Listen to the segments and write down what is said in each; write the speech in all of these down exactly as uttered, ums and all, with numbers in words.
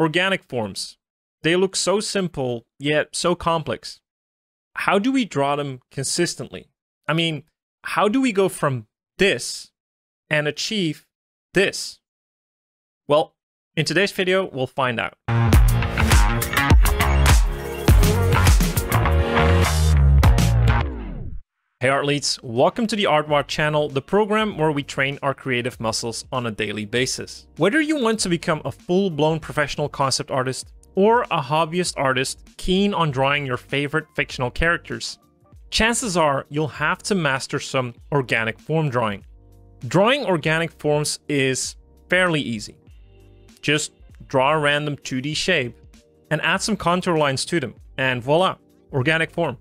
Organic forms. They look so simple, yet so complex. How do we draw them consistently? I mean, how do we go from this and achieve this? Well, in today's video, we'll find out. Hey Art Leads, welcome to the ArtWod channel, the program where we train our creative muscles on a daily basis. Whether you want to become a full-blown professional concept artist or a hobbyist artist keen on drawing your favorite fictional characters, chances are you'll have to master some organic form drawing. Drawing organic forms is fairly easy. Just draw a random two D shape and add some contour lines to them, and voila, organic form.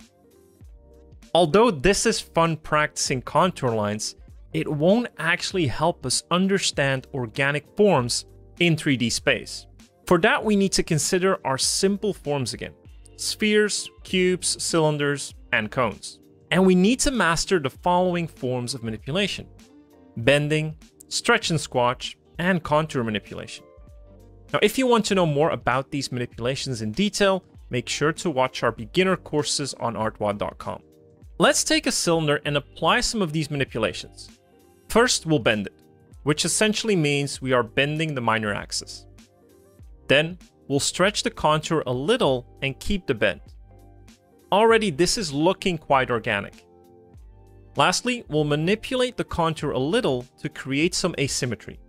Although this is fun practicing contour lines, it won't actually help us understand organic forms in three D space. For that, we need to consider our simple forms again: spheres, cubes, cylinders, and cones. And we need to master the following forms of manipulation: bending, stretch and squash, and contour manipulation. Now, if you want to know more about these manipulations in detail, make sure to watch our beginner courses on artwod dot com. Let's take a cylinder and apply some of these manipulations. First, we'll bend it, which essentially means we are bending the minor axis. Then, we'll stretch the contour a little and keep the bend. Already, this is looking quite organic. Lastly, we'll manipulate the contour a little to create some asymmetry.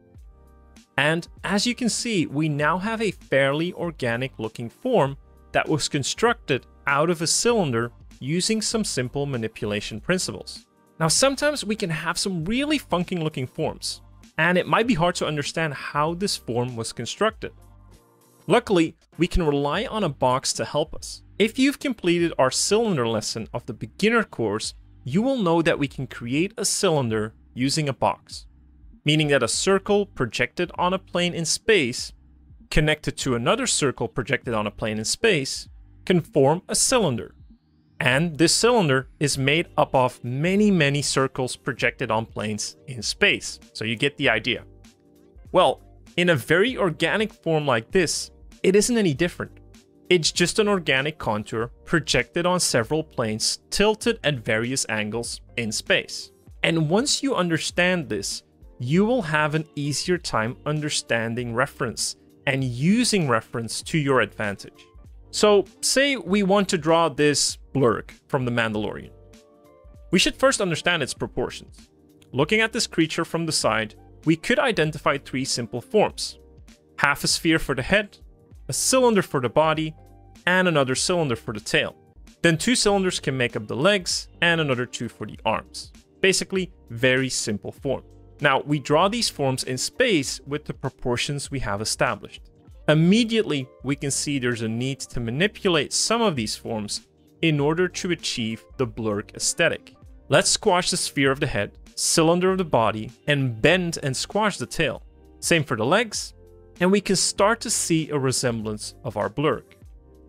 And as you can see, we now have a fairly organic looking form that was constructed out of a cylinder using some simple manipulation principles. Now, sometimes we can have some really funky looking forms, and it might be hard to understand how this form was constructed. Luckily, we can rely on a box to help us. If you've completed our cylinder lesson of the beginner course, you will know that we can create a cylinder using a box, meaning that a circle projected on a plane in space, connected to another circle projected on a plane in space, can form a cylinder. And this cylinder is made up of many, many circles projected on planes in space. So you get the idea. Well, in a very organic form like this, it isn't any different. It's just an organic contour projected on several planes tilted at various angles in space. And once you understand this, you will have an easier time understanding reference and using reference to your advantage. So say we want to draw this Blurrg from the Mandalorian. We should first understand its proportions. Looking at this creature from the side, we could identify three simple forms: half a sphere for the head, a cylinder for the body, and another cylinder for the tail. Then two cylinders can make up the legs and another two for the arms. Basically, very simple form. Now, we draw these forms in space with the proportions we have established. Immediately, we can see there's a need to manipulate some of these forms in order to achieve the blurrg aesthetic. Let's squash the sphere of the head, cylinder of the body, and bend and squash the tail. Same for the legs, and we can start to see a resemblance of our blurrg.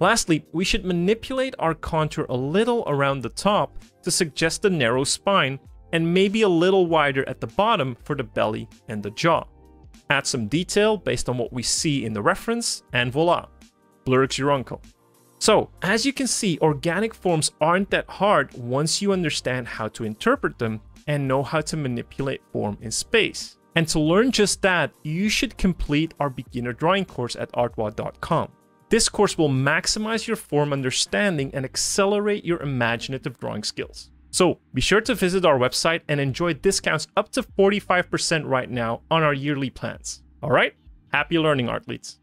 Lastly, we should manipulate our contour a little around the top to suggest a narrow spine and maybe a little wider at the bottom for the belly and the jaw. Add some detail based on what we see in the reference, and voila, blurrg's your uncle. So, as you can see, organic forms aren't that hard once you understand how to interpret them and know how to manipulate form in space. And to learn just that, you should complete our beginner drawing course at artwod dot com. This course will maximize your form understanding and accelerate your imaginative drawing skills. So be sure to visit our website and enjoy discounts up to forty-five percent right now on our yearly plans. All right, happy learning, Art Leads.